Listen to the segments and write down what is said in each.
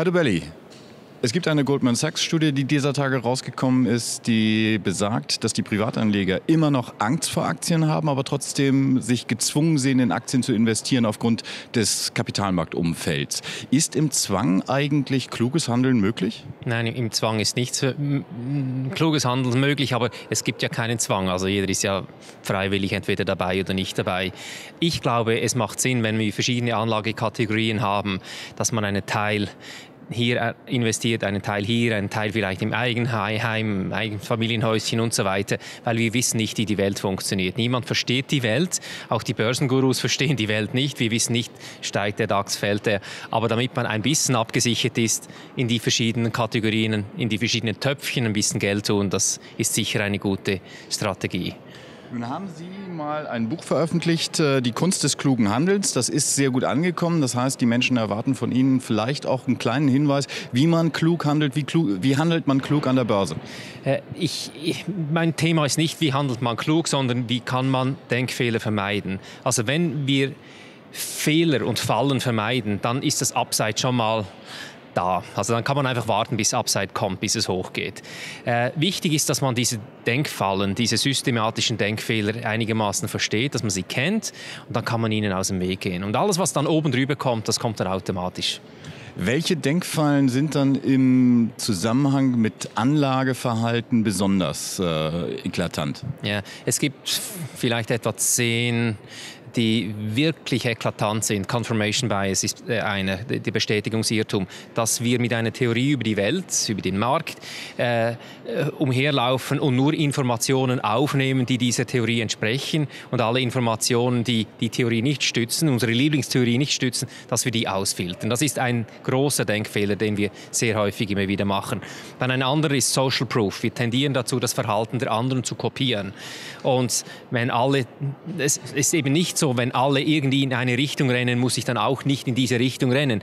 Herr Dobelli, es gibt eine Goldman Sachs-Studie, die dieser Tage rausgekommen ist, die besagt, dass die Privatanleger immer noch Angst vor Aktien haben, aber trotzdem sich gezwungen sehen, in Aktien zu investieren aufgrund des Kapitalmarktumfelds. Ist im Zwang eigentlich kluges Handeln möglich? Nein, im Zwang ist nichts kluges Handeln möglich, aber es gibt ja keinen Zwang. Also jeder ist ja freiwillig entweder dabei oder nicht dabei. Ich glaube, es macht Sinn, wenn wir verschiedene Anlagekategorien haben, dass man einen Teil hier investiert, einen Teil hier, einen Teil vielleicht im Eigenheim, Eigenfamilienhäuschen und so weiter, weil wir wissen nicht, wie die Welt funktioniert. Niemand versteht die Welt, auch die Börsengurus verstehen die Welt nicht, wir wissen nicht, steigt der DAX, fällt er. Aber damit man ein bisschen abgesichert ist, in die verschiedenen Kategorien, in die verschiedenen Töpfchen ein bisschen Geld tun, das ist sicher eine gute Strategie. Nun haben Sie mal ein Buch veröffentlicht, Die Kunst des klugen Handelns. Das ist sehr gut angekommen. Das heißt, die Menschen erwarten von Ihnen vielleicht auch einen kleinen Hinweis, wie man klug handelt. Wie handelt man klug an der Börse? Mein Thema ist nicht, wie handelt man klug, sondern wie kann man Denkfehler vermeiden. Also wenn wir Fehler und Fallen vermeiden, dann ist das Upside schon mal da. Also dann kann man einfach warten, bis Upside kommt, bis es hochgeht. Wichtig ist, dass man diese Denkfallen, diese systematischen Denkfehler einigermaßen versteht, dass man sie kennt und dann kann man ihnen aus dem Weg gehen. Und alles, was dann oben drüber kommt, das kommt dann automatisch. Welche Denkfallen sind dann im Zusammenhang mit Anlageverhalten besonders eklatant? Ja, es gibt vielleicht etwa 10, die wirklich eklatant sind. Confirmation Bias ist eine, die Bestätigungsirrtum, dass wir mit einer Theorie über die Welt, über den Markt umherlaufen und nur Informationen aufnehmen, die dieser Theorie entsprechen und alle Informationen, die die Theorie nicht stützen, unsere Lieblingstheorie nicht stützen, dass wir die ausfiltern. Das ist ein großer Denkfehler, den wir sehr häufig immer wieder machen. Dann ein anderer ist Social Proof. Wir tendieren dazu, das Verhalten der anderen zu kopieren. Und wenn alle, es ist eben nicht so, wenn alle irgendwie in eine Richtung rennen, muss ich dann auch nicht in diese Richtung rennen.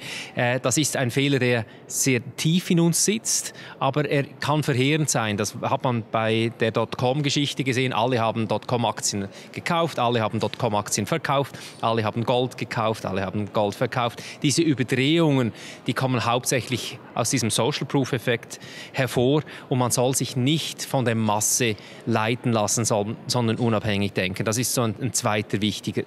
Das ist ein Fehler, der sehr tief in uns sitzt, aber er kann verheerend sein. Das hat man bei der Dotcom-Geschichte gesehen. Alle haben Dotcom-Aktien gekauft, alle haben Dotcom-Aktien verkauft, alle haben Gold gekauft, alle haben Gold verkauft. Diese Überdrehungen, die kommen hauptsächlich aus diesem Social-Proof-Effekt hervor und man soll sich nicht von der Masse leiten lassen, sondern unabhängig denken. Das ist so ein zweiter wichtiger.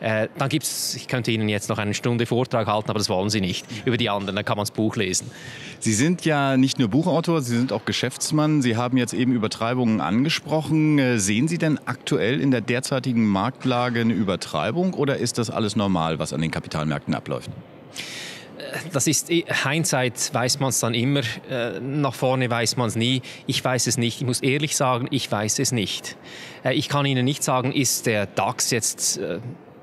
Dann gibt es, ich könnte Ihnen jetzt noch eine Stunde Vortrag halten, aber das wollen Sie nicht, über die anderen, dann kann man das Buch lesen. Sie sind ja nicht nur Buchautor, Sie sind auch Geschäftsmann. Sie haben jetzt eben Übertreibungen angesprochen. Sehen Sie denn aktuell in der derzeitigen Marktlage eine Übertreibung oder ist das alles normal, was an den Kapitalmärkten abläuft? Das ist, hindsight weiß man es dann immer, nach vorne weiß man es nie. Ich weiß es nicht. Ich muss ehrlich sagen, ich weiß es nicht. Ich kann Ihnen nicht sagen, ist der DAX jetzt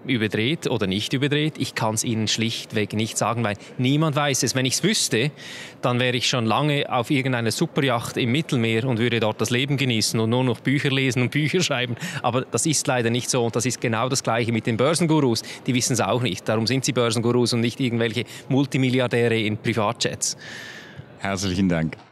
überdreht oder nicht überdreht. Ich kann es Ihnen schlichtweg nicht sagen, weil niemand weiß es. Wenn ich es wüsste, dann wäre ich schon lange auf irgendeiner Superjacht im Mittelmeer und würde dort das Leben genießen und nur noch Bücher lesen und Bücher schreiben. Aber das ist leider nicht so und das ist genau das Gleiche mit den Börsengurus. Die wissen es auch nicht. Darum sind sie Börsengurus und nicht irgendwelche Multimilliardäre in Privatjets. Herzlichen Dank.